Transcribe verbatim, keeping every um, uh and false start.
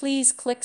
Please click